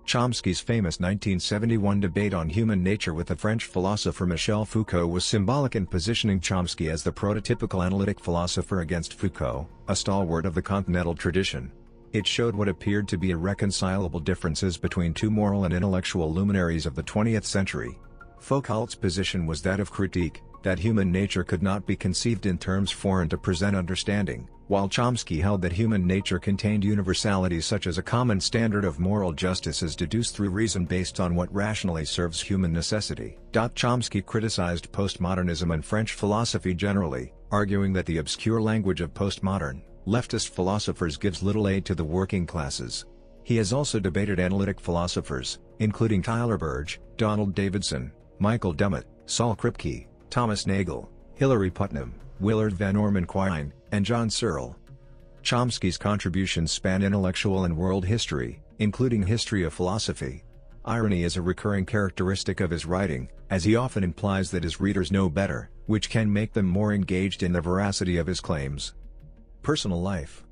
Chomsky's famous 1971 debate on human nature with the French philosopher Michel Foucault was symbolic in positioning Chomsky as the prototypical analytic philosopher against Foucault, a stalwart of the continental tradition. It showed what appeared to be irreconcilable differences between two moral and intellectual luminaries of the 20th century. Foucault's position was that of critique, that human nature could not be conceived in terms foreign to present understanding, while Chomsky held that human nature contained universalities such as a common standard of moral justice as deduced through reason based on what rationally serves human necessity. Chomsky criticized postmodernism and French philosophy generally, arguing that the obscure language of postmodern, leftist philosophers gives little aid to the working classes. He has also debated analytic philosophers, including Tyler Burge, Donald Davidson, Michael Dummett, Saul Kripke, Thomas Nagel, Hilary Putnam, Willard Van Orman Quine, and John Searle. Chomsky's contributions span intellectual and world history, including history of philosophy. Irony is a recurring characteristic of his writing, as he often implies that his readers know better, which can make them more engaged in the veracity of his claims. Personal life.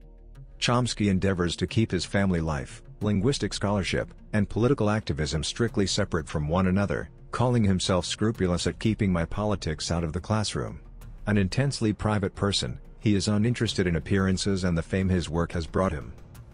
Chomsky endeavors to keep his family life, linguistic scholarship, and political activism strictly separate from one another, calling himself scrupulous at keeping my politics out of the classroom. An intensely private person, he is uninterested in appearances and the fame his work has brought him.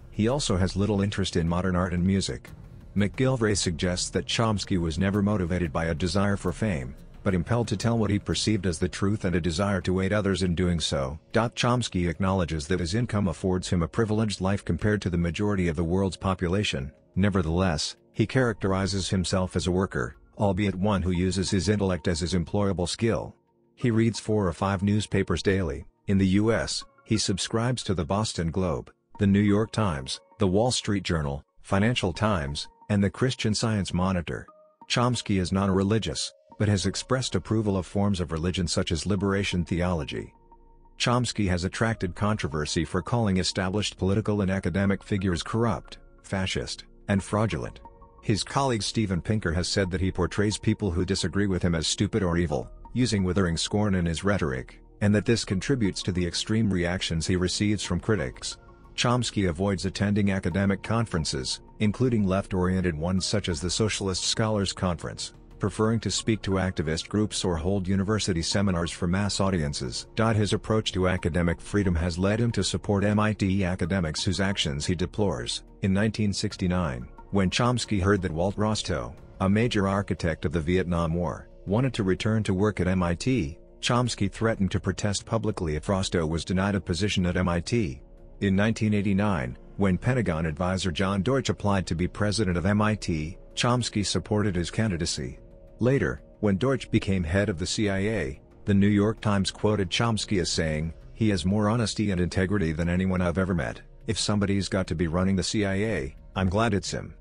He also has little interest in modern art and music. McGillivray suggests that Chomsky was never motivated by a desire for fame, but impelled to tell what he perceived as the truth and a desire to aid others in doing so. Chomsky acknowledges that his income affords him a privileged life compared to the majority of the world's population. Nevertheless, he characterizes himself as a worker, albeit one who uses his intellect as his employable skill. He reads 4 or 5 newspapers daily. In the U.S., he subscribes to the Boston Globe, the New York Times, the Wall Street Journal, Financial Times, and the Christian Science Monitor. Chomsky is non-religious, but has expressed approval of forms of religion such as liberation theology. Chomsky has attracted controversy for calling established political and academic figures corrupt, fascist, and fraudulent. His colleague Steven Pinker has said that he portrays people who disagree with him as stupid or evil, using withering scorn in his rhetoric, and that this contributes to the extreme reactions he receives from critics. Chomsky avoids attending academic conferences, including left-oriented ones such as the Socialist Scholars Conference, preferring to speak to activist groups or hold university seminars for mass audiences. His approach to academic freedom has led him to support MIT academics whose actions he deplores. In 1969, when Chomsky heard that Walt Rostow, a major architect of the Vietnam War, wanted to return to work at MIT, Chomsky threatened to protest publicly if Rostow was denied a position at MIT. In 1989, when Pentagon advisor John Deutsch applied to be president of MIT, Chomsky supported his candidacy. Later, when Deutsch became head of the CIA, the New York Times quoted Chomsky as saying, "He has more honesty and integrity than anyone I've ever met. If somebody's got to be running the CIA, I'm glad it's him."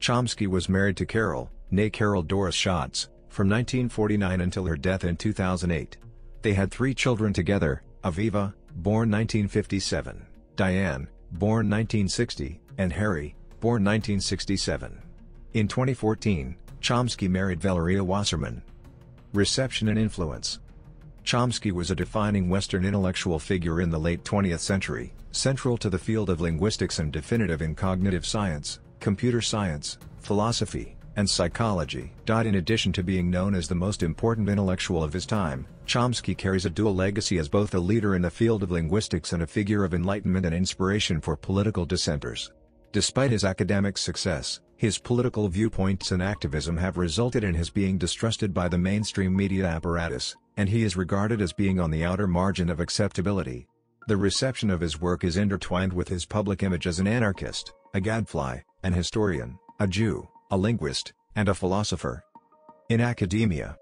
Chomsky was married to Carol, née Carol Doris Schatz, from 1949 until her death in 2008. They had 3 children together, Aviva, born 1957, Diane, born 1960, and Harry, born 1967. In 2014, Chomsky married Valeria Wasserman. Reception and influence. Chomsky was a defining Western intellectual figure in the late 20th century, central to the field of linguistics and definitive in cognitive science, computer science, philosophy, and psychology. In addition to being known as the most important intellectual of his time, Chomsky carries a dual legacy as both a leader in the field of linguistics and a figure of enlightenment and inspiration for political dissenters. Despite his academic success, his political viewpoints and activism have resulted in his being distrusted by the mainstream media apparatus, and he is regarded as being on the outer margin of acceptability. The reception of his work is intertwined with his public image as an anarchist, a gadfly, an historian, a Jew, a linguist, and a philosopher. In academia,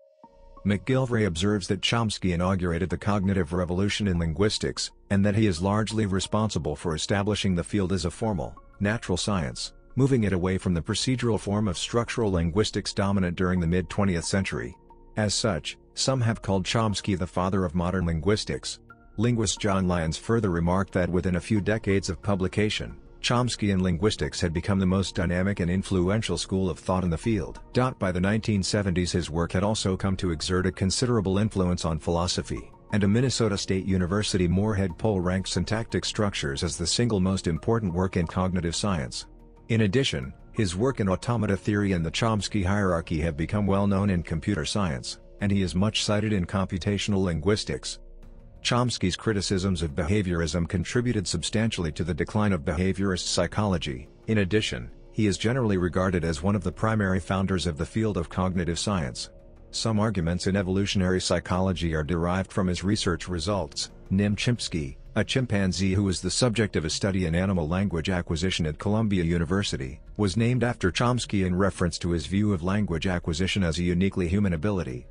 McGillivray observes that Chomsky inaugurated the cognitive revolution in linguistics, and that he is largely responsible for establishing the field as a formal, natural science, moving it away from the procedural form of structural linguistics dominant during the mid-20th century. As such, some have called Chomsky the father of modern linguistics. Linguist John Lyons further remarked that within a few decades of publication, Chomskyan linguistics had become the most dynamic and influential school of thought in the field. By the 1970s, his work had also come to exert a considerable influence on philosophy, and a Minnesota State University Moorhead poll ranked Syntactic Structures as the single most important work in cognitive science. In addition, his work in automata theory and the Chomsky hierarchy have become well known in computer science, and he is much cited in computational linguistics. Chomsky's criticisms of behaviorism contributed substantially to the decline of behaviorist psychology. In addition, he is generally regarded as one of the primary founders of the field of cognitive science. Some arguments in evolutionary psychology are derived from his research results. Nim Chimpsky, a chimpanzee who was the subject of a study in animal language acquisition at Columbia University, was named after Chomsky in reference to his view of language acquisition as a uniquely human ability.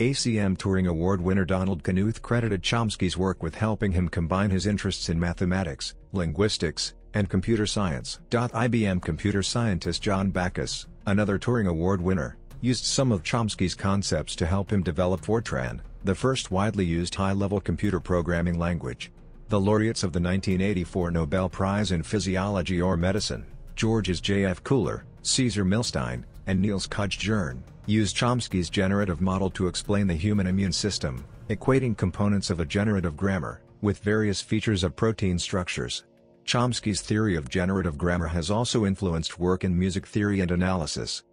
ACM Turing Award winner Donald Knuth credited Chomsky's work with helping him combine his interests in mathematics, linguistics, and computer science. IBM computer scientist John Backus, another Turing Award winner, used some of Chomsky's concepts to help him develop Fortran, the first widely used high-level computer programming language. The laureates of the 1984 Nobel Prize in Physiology or Medicine, Georges J.F. Kuhler, Cesar Milstein, and Niels Koch-Jern, used Chomsky's generative model to explain the human immune system, equating components of a generative grammar with various features of protein structures. Chomsky's theory of generative grammar has also influenced work in music theory and analysis.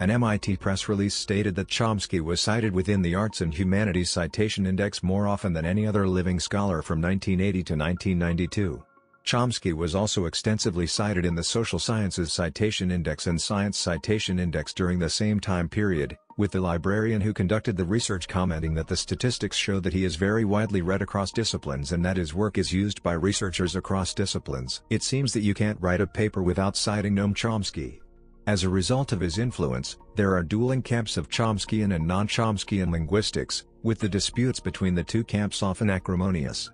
An MIT press release stated that Chomsky was cited within the Arts and Humanities Citation Index more often than any other living scholar from 1980 to 1992. Chomsky was also extensively cited in the Social Sciences Citation Index and Science Citation Index during the same time period, with the librarian who conducted the research commenting that the statistics show that he is very widely read across disciplines and that his work is used by researchers across disciplines. It seems that you can't write a paper without citing Noam Chomsky. As a result of his influence, there are dueling camps of Chomskyan and non-Chomskyan linguistics, with the disputes between the two camps often acrimonious.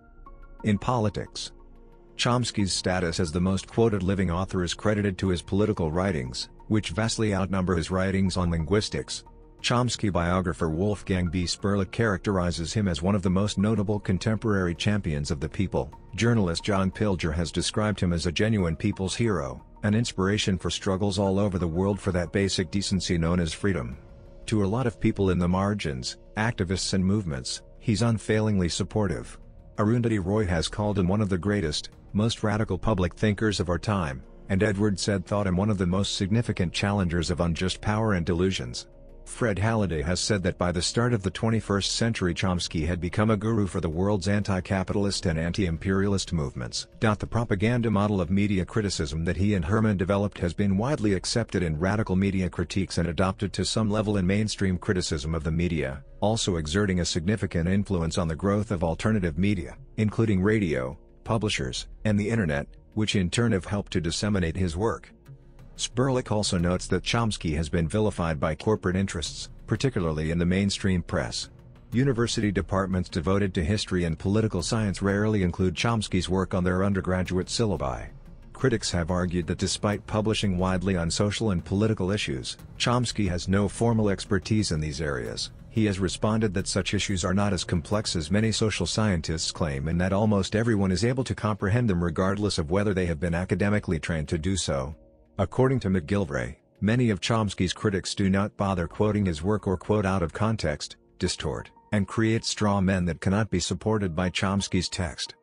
In politics, Chomsky's status as the most quoted living author is credited to his political writings, which vastly outnumber his writings on linguistics. Chomsky biographer Wolfgang B. Sperlich characterizes him as one of the most notable contemporary champions of the people. Journalist John Pilger has described him as a genuine people's hero, an inspiration for struggles all over the world for that basic decency known as freedom. To a lot of people in the margins, activists and movements, he's unfailingly supportive. Arundhati Roy has called him one of the greatest, most radical public thinkers of our time, and Edward Said thought him one of the most significant challengers of unjust power and delusions. Fred Halliday has said that by the start of the 21st century Chomsky had become a guru for the world's anti-capitalist and anti-imperialist movements. The propaganda model of media criticism that he and Herman developed has been widely accepted in radical media critiques and adopted to some level in mainstream criticism of the media, also exerting a significant influence on the growth of alternative media, including radio, publishers, and the internet, which in turn have helped to disseminate his work. Sperlich also notes that Chomsky has been vilified by corporate interests, particularly in the mainstream press. University departments devoted to history and political science rarely include Chomsky's work on their undergraduate syllabi. Critics have argued that despite publishing widely on social and political issues, Chomsky has no formal expertise in these areas. He has responded that such issues are not as complex as many social scientists claim and that almost everyone is able to comprehend them regardless of whether they have been academically trained to do so. According to McGillivray, many of Chomsky's critics do not bother quoting his work or quote out of context, distort, and create straw men that cannot be supported by Chomsky's text.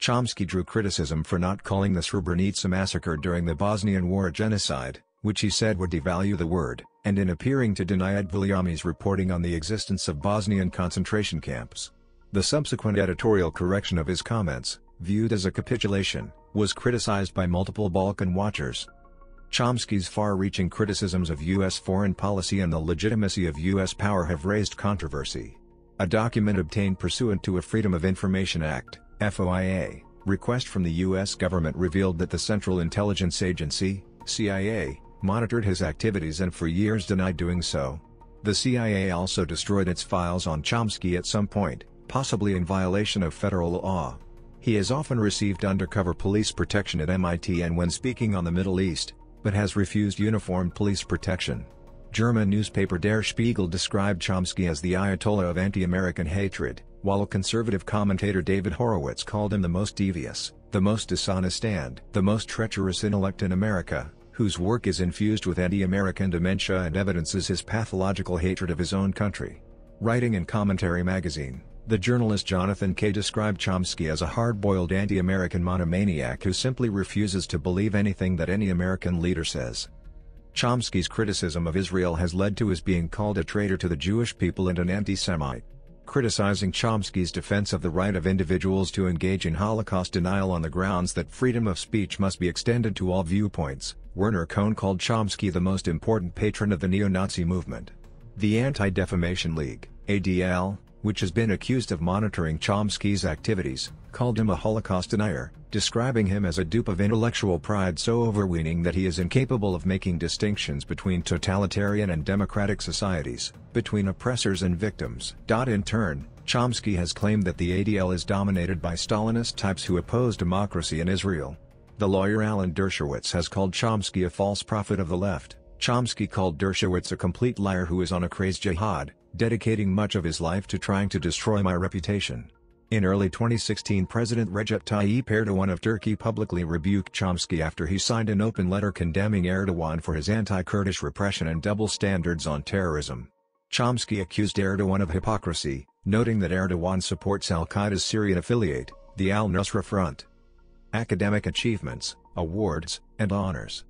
Chomsky drew criticism for not calling the Srebrenica massacre during the Bosnian War a genocide, which he said would devalue the word, and in appearing to deny Ed Viliami's reporting on the existence of Bosnian concentration camps. The subsequent editorial correction of his comments, viewed as a capitulation, was criticized by multiple Balkan watchers. Chomsky's far-reaching criticisms of U.S. foreign policy and the legitimacy of U.S. power have raised controversy. A document obtained pursuant to a Freedom of Information Act (FOIA) request from the U.S. government revealed that the Central Intelligence Agency (CIA) monitored his activities and for years denied doing so. The CIA also destroyed its files on Chomsky at some point, possibly in violation of federal law. He has often received undercover police protection at MIT and when speaking on the Middle East, but has refused uniformed police protection. German newspaper Der Spiegel described Chomsky as the Ayatollah of anti-American hatred, while conservative commentator David Horowitz called him the most devious, the most dishonest and the most treacherous intellect in America, whose work is infused with anti-American dementia and evidences his pathological hatred of his own country. Writing in Commentary magazine, the journalist Jonathan Kay described Chomsky as a hard-boiled anti-American monomaniac who simply refuses to believe anything that any American leader says. Chomsky's criticism of Israel has led to his being called a traitor to the Jewish people and an anti-Semite. Criticizing Chomsky's defense of the right of individuals to engage in Holocaust denial on the grounds that freedom of speech must be extended to all viewpoints, Werner Cohn called Chomsky the most important patron of the neo-Nazi movement. The Anti-Defamation League, ADL, which has been accused of monitoring Chomsky's activities, called him a Holocaust denier, describing him as a dupe of intellectual pride so overweening that he is incapable of making distinctions between totalitarian and democratic societies, between oppressors and victims. In turn, Chomsky has claimed that the ADL is dominated by Stalinist types who oppose democracy in Israel. The lawyer Alan Dershowitz has called Chomsky a false prophet of the left. Chomsky called Dershowitz a complete liar who is on a craze jihad, dedicating much of his life to trying to destroy my reputation. In early 2016, President Recep Tayyip Erdogan of Turkey publicly rebuked Chomsky after he signed an open letter condemning Erdogan for his anti-Kurdish repression and double standards on terrorism. Chomsky accused Erdogan of hypocrisy, noting that Erdogan supports al-Qaeda's Syrian affiliate, the Al-Nusra Front. Academic achievements, awards, and honors.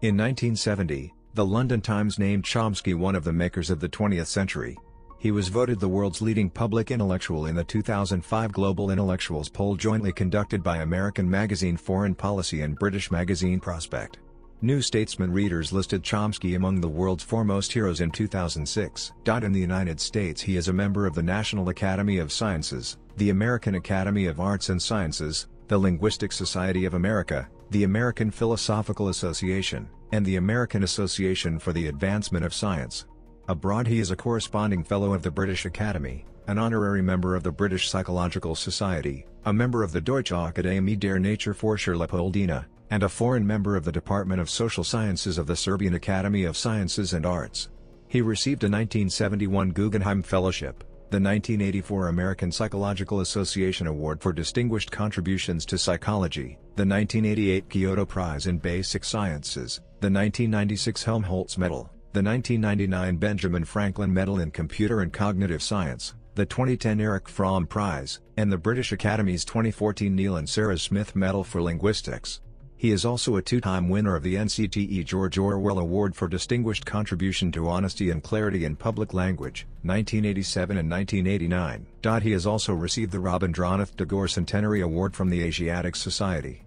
In 1970, the London Times named Chomsky one of the makers of the 20th century. He was voted the world's leading public intellectual in the 2005 Global Intellectuals poll jointly conducted by American magazine Foreign Policy and British magazine Prospect. New Statesman readers listed Chomsky among the world's foremost heroes in 2006. In the United States, he is a member of the National Academy of Sciences, the American Academy of Arts and Sciences, the Linguistic Society of America, the American Philosophical Association, and the American Association for the Advancement of Science. Abroad, he is a corresponding fellow of the British Academy, an honorary member of the British Psychological Society, a member of the Deutsche Akademie der Naturforscher Leopoldina, and a foreign member of the Department of Social Sciences of the Serbian Academy of Sciences and Arts. He received a 1971 Guggenheim Fellowship, the 1984 American Psychological Association Award for Distinguished Contributions to Psychology, the 1988 Kyoto Prize in Basic Sciences, the 1996 Helmholtz Medal, the 1999 Benjamin Franklin Medal in Computer and Cognitive Science, the 2010 Eric Fromm Prize, and the British Academy's 2014 Neil and Sarah Smith Medal for Linguistics. He is also a two-time winner of the NCTE George Orwell Award for Distinguished Contribution to Honesty and Clarity in Public Language, 1987 and 1989. He has also received the Rabindranath Tagore Centenary Award from the Asiatic Society.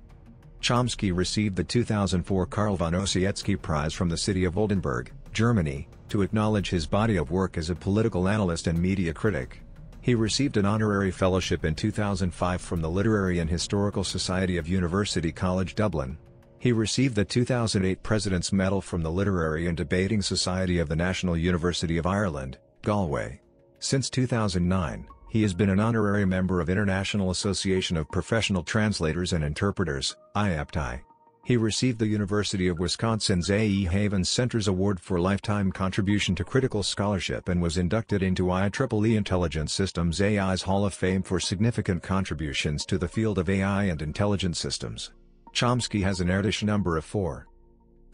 Chomsky received the 2004 Karl von Ossietzky Prize from the city of Oldenburg, Germany, to acknowledge his body of work as a political analyst and media critic. He received an honorary fellowship in 2005 from the Literary and Historical Society of University College Dublin. He received the 2008 President's Medal from the Literary and Debating Society of the National University of Ireland, Galway. Since 2009, he has been an honorary member of International Association of Professional Translators and Interpreters, IAPTI. He received the University of Wisconsin's A.E. Haven Center's Award for Lifetime Contribution to Critical Scholarship and was inducted into IEEE Intelligence Systems AI's Hall of Fame for significant contributions to the field of AI and intelligent systems. Chomsky has an Erdős number of 4.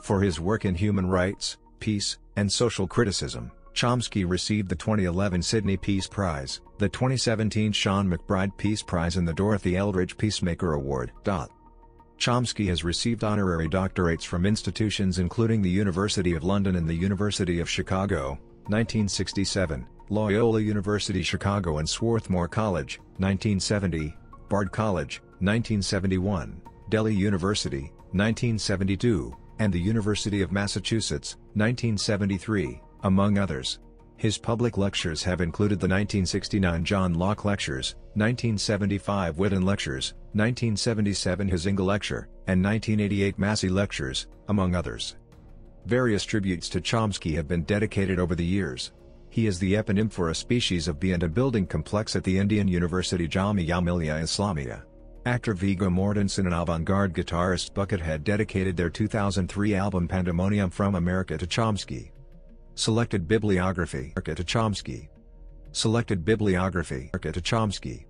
For his work in human rights, peace, and social criticism, Chomsky received the 2011 Sydney Peace Prize, the 2017 Sean McBride Peace Prize and the Dorothy Eldridge Peacemaker Award. Chomsky has received honorary doctorates from institutions including the University of London and the University of Chicago, 1967, Loyola University Chicago and Swarthmore College, 1970, Bard College, 1971, Delhi University, 1972, and the University of Massachusetts, 1973, among others. His public lectures have included the 1969 John Locke Lectures, 1975 Whitten Lectures, 1977 his Inge Lecture, and 1988 Massey Lectures, among others. Various tributes to Chomsky have been dedicated over the years. He is the eponym for a species of bee and a building complex at the Indian University Jamia Millia Islamia. Actor Viggo Mortensen and avant-garde guitarist Buckethead dedicated their 2003 album Pandemonium from America to Chomsky. Selected bibliography to Chomsky. Selected bibliography to Chomsky.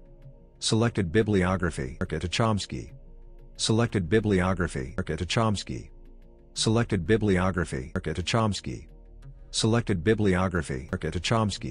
Selected bibliography to Chomsky. Selected bibliography to Chomsky. Selected bibliography to Chomsky. Selected bibliography to Chomsky.